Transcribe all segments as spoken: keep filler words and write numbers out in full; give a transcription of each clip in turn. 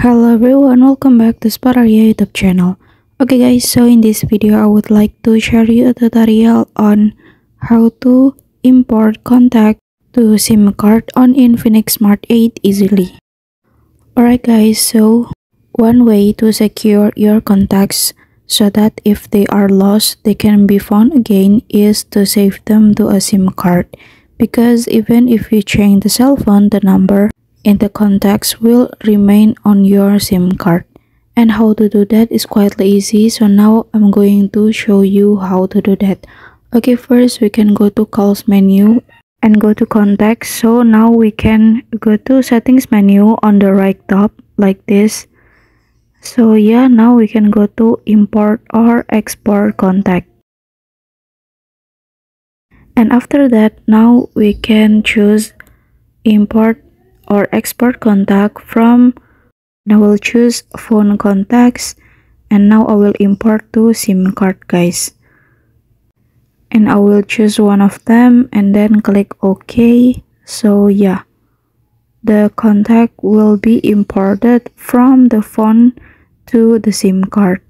Hello everyone, welcome back to Spotarya YouTube channel. Okay guys, so in this video I would like to share you a tutorial on how to import contact to SIM card on Infinix Smart eight easily. Alright guys, so one way to secure your contacts so that if they are lost they can be found again is to save them to a SIM card, because even if you change the cell phone, the number and the contacts will remain on your SIM card. And how to do that is quite easy, so now I'm going to show you how to do that. Okay, first we can go to calls menu and go to contacts. So now we can go to settings menu on the right top like this. So yeah, now we can go to import or export contact, and after that now we can choose import or export contact from, and I will choose phone contacts, and now I will import to SIM card guys, and I will choose one of them and then click OK. So yeah, the contact will be imported from the phone to the SIM card.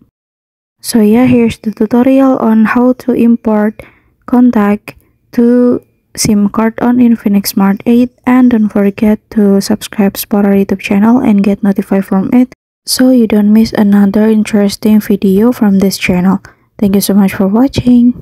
So yeah, here's the tutorial on how to import contact to SIM card on Infinix Smart eight, and don't forget to subscribe to our YouTube channel and get notified from it so you don't miss another interesting video from this channel. Thank you so much for watching.